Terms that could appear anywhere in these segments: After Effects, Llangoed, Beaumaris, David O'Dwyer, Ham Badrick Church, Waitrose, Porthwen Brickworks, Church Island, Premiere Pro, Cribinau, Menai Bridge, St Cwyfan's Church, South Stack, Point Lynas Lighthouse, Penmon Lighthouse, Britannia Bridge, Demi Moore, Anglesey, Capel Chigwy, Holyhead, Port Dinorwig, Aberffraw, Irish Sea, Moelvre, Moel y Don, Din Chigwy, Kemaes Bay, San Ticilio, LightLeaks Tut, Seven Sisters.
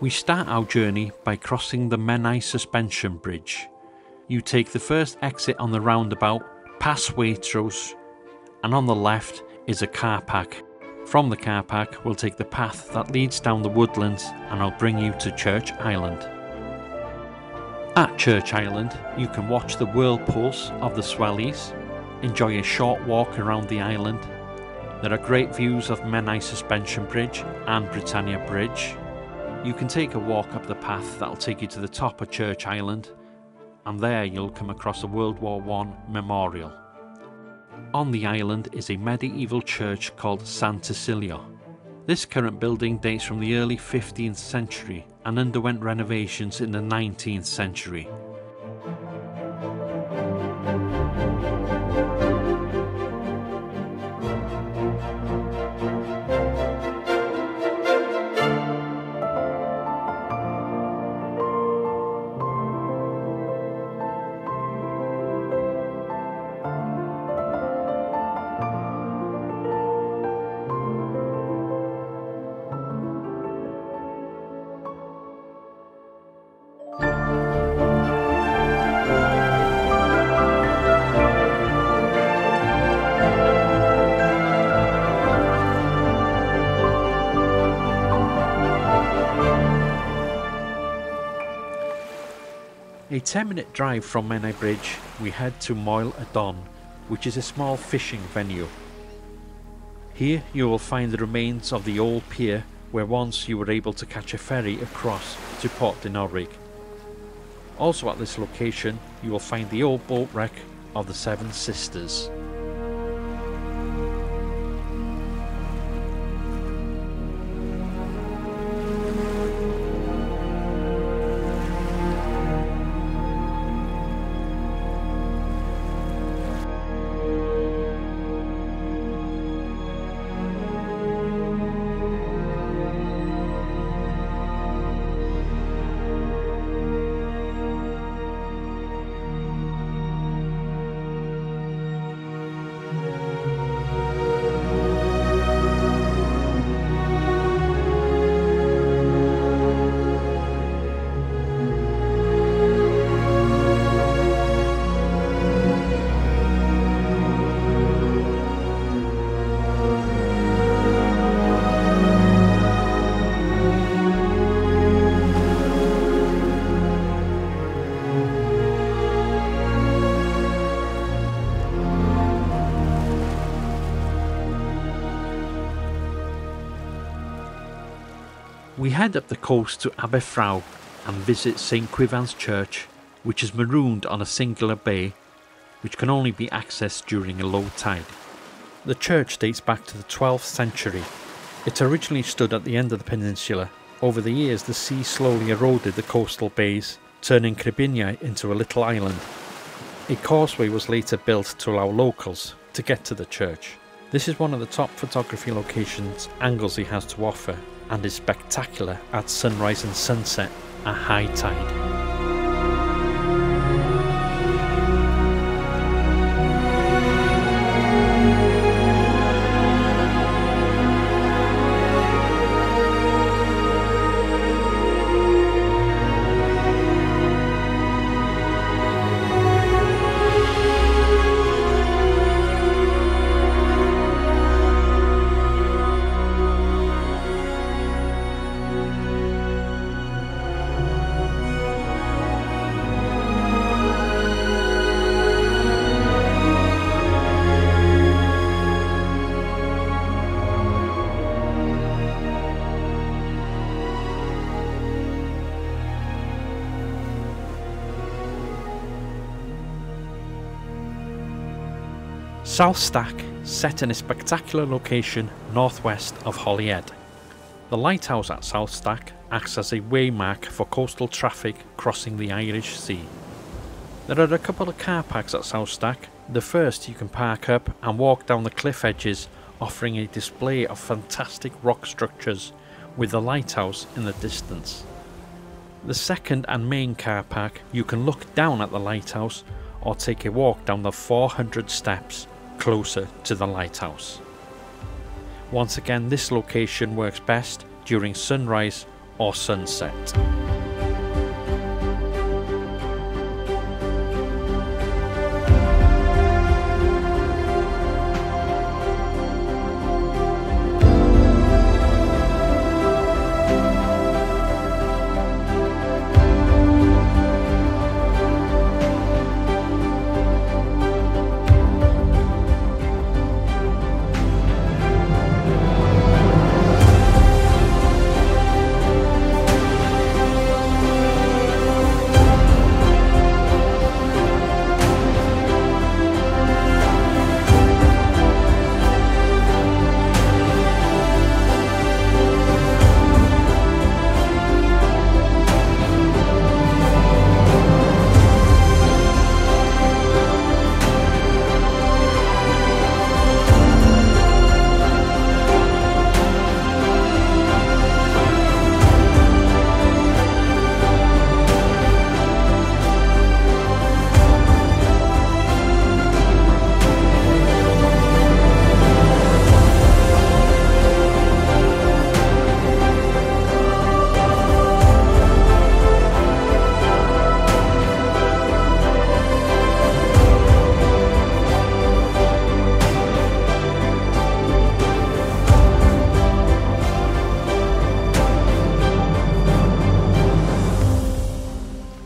We start our journey by crossing the Menai Suspension Bridge. You take the first exit on the roundabout, pass Waitrose, and on the left is a car park. From the car park, we'll take the path that leads down the woodlands and I'll bring you to Church Island. At Church Island, you can watch the whirlpools of the swellies, enjoy a short walk around the island. There are great views of Menai Suspension Bridge and Britannia Bridge. You can take a walk up the path that'll take you to the top of Church Island, and there you'll come across a World War I memorial. On the island is a medieval church called San Ticilio. This current building dates from the early 15th century and underwent renovations in the 19th century. A 10-minute drive from Menai Bridge, we head to Moel y Don, which is a small fishing venue. Here you will find the remains of the old pier where once you were able to catch a ferry across to Port Dinorwig. Also at this location you will find the old boat wreck of the Seven Sisters. We head up the coast to Aberffraw and visit St Cwyfan's Church, which is marooned on a singular bay which can only be accessed during a low tide. The church dates back to the 12th century. It originally stood at the end of the peninsula. Over the years the sea slowly eroded the coastal bays, turning Cribinau into a little island. A causeway was later built to allow locals to get to the church. This is one of the top photography locations Anglesey has to offer, and is spectacular at sunrise and sunset at high tide. South Stack, set in a spectacular location northwest of Holyhead. The lighthouse at South Stack acts as a waymark for coastal traffic crossing the Irish Sea. There are a couple of car parks at South Stack. The first you can park up and walk down the cliff edges, offering a display of fantastic rock structures with the lighthouse in the distance. The second and main car park, you can look down at the lighthouse or take a walk down the 400 steps closer to the lighthouse. Once again, this location works best during sunrise or sunset.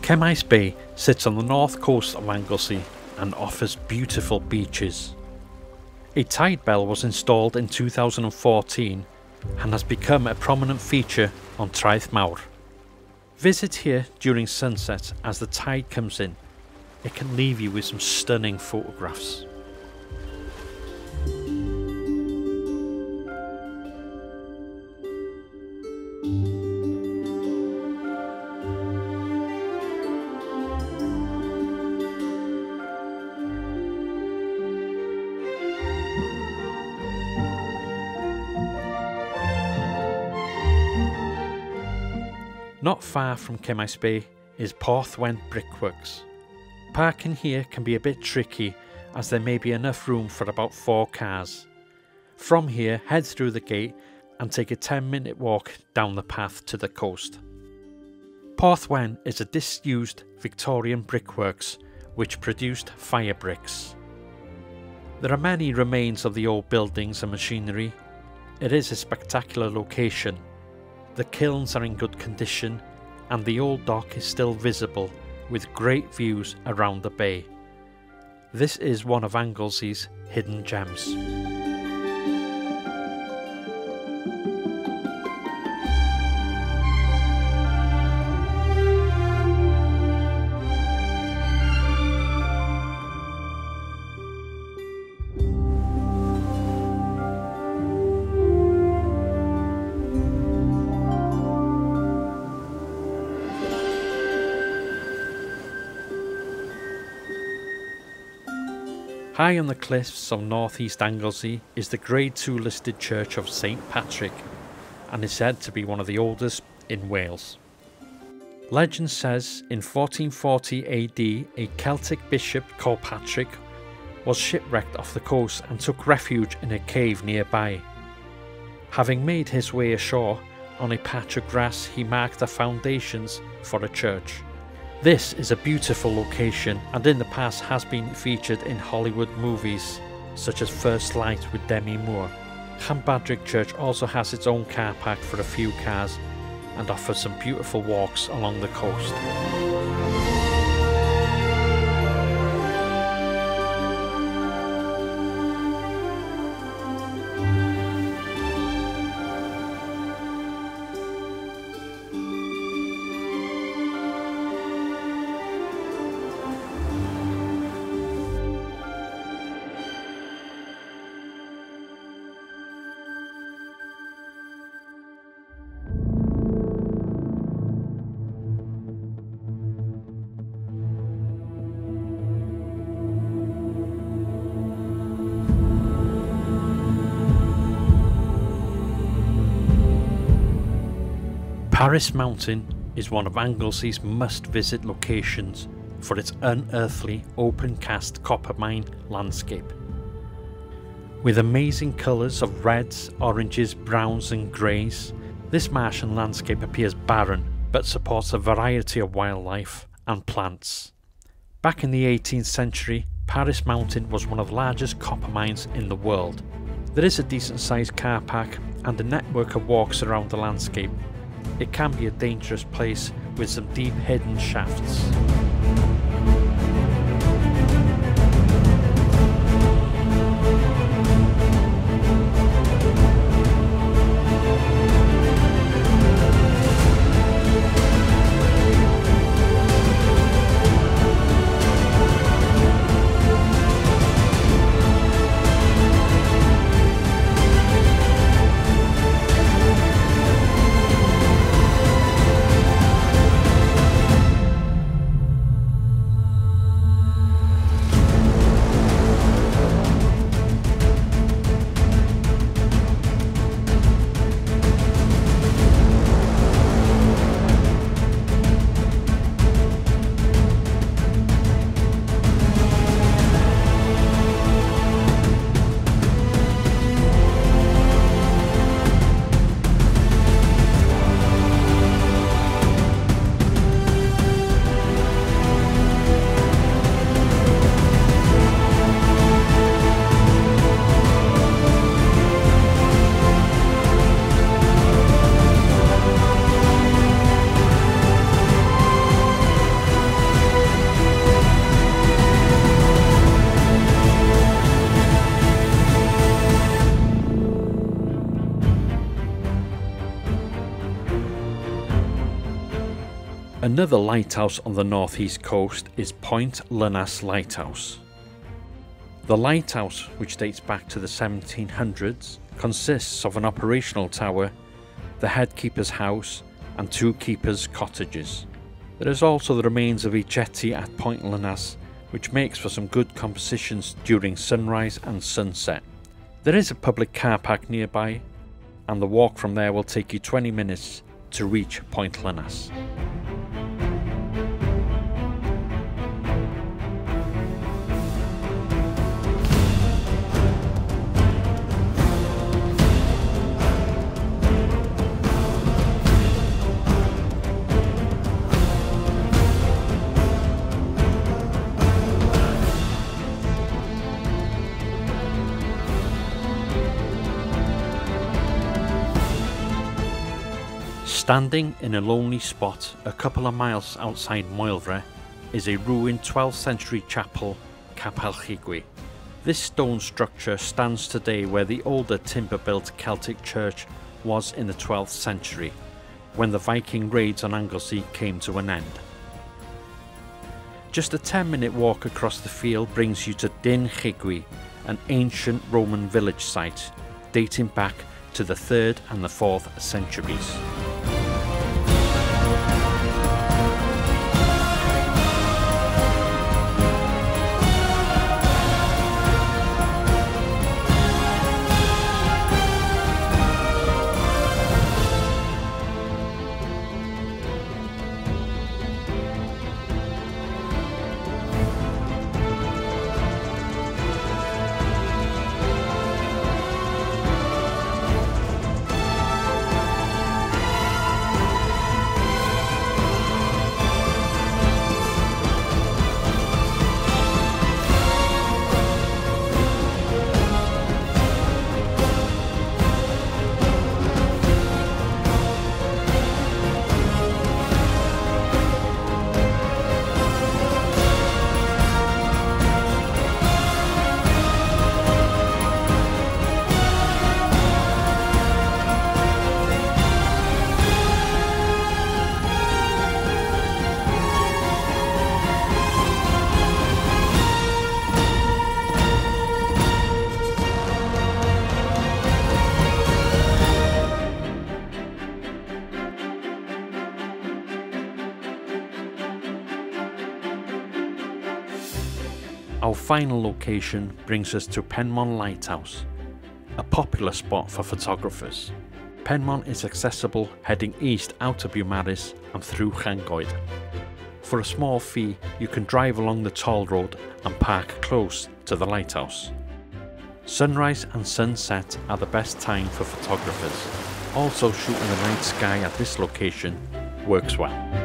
Kemaes Bay sits on the north coast of Anglesey and offers beautiful beaches. A tide bell was installed in 2014 and has become a prominent feature on Traeth Mawr. Visit here during sunset as the tide comes in. It can leave you with some stunning photographs. Not far from Kemaes Bay is Porthwen Brickworks. Parking here can be a bit tricky as there may be enough room for about 4 cars. From here head through the gate and take a 10-minute walk down the path to the coast. Porthwen is a disused Victorian brickworks which produced fire bricks. There are many remains of the old buildings and machinery. It is a spectacular location. The kilns are in good condition and the old dock is still visible with great views around the bay. This is one of Anglesey's hidden gems. High on the cliffs of northeast Anglesey is the Grade II listed church of St Patrick and is said to be one of the oldest in Wales. Legend says in 1440 AD a Celtic bishop called Patrick was shipwrecked off the coast and took refuge in a cave nearby. Having made his way ashore on a patch of grass he marked the foundations for a church. This is a beautiful location and in the past has been featured in Hollywood movies such as First Light with Demi Moore. Ham Badrick Church also has its own car park for a few cars and offers some beautiful walks along the coast. Paris Mountain is one of Anglesey's must-visit locations for its unearthly open-cast copper mine landscape. With amazing colours of reds, oranges, browns and greys, This marshland landscape appears barren, but supports a variety of wildlife and plants. Back in the 18th century, Paris Mountain was one of the largest copper mines in the world. There is a decent sized car park and a network of walks around the landscape. It can be a dangerous place with some deep hidden shafts. Another lighthouse on the northeast coast is Point Lynas Lighthouse. The lighthouse, which dates back to the 1700s, consists of an operational tower, the headkeeper's house and two keepers' cottages. There is also the remains of a jetty at Point Lynas, which makes for some good compositions during sunrise and sunset. There is a public car park nearby, and the walk from there will take you 20 minutes to reach Point Lynas. Standing in a lonely spot a couple of miles outside Moelvre is a ruined 12th century chapel, Capel Chigwy. This stone structure stands today where the older timber-built Celtic church was in the 12th century, when the Viking raids on Anglesey came to an end. Just a 10-minute walk across the field brings you to Din Chigwy, an ancient Roman village site dating back to the 3rd and the 4th centuries. Our final location brings us to Penmon Lighthouse, a popular spot for photographers. Penmon is accessible heading east out of Beaumaris and through Llangoed. For a small fee, you can drive along the toll road and park close to the lighthouse. Sunrise and sunset are the best time for photographers. also shooting the night sky at this location works well.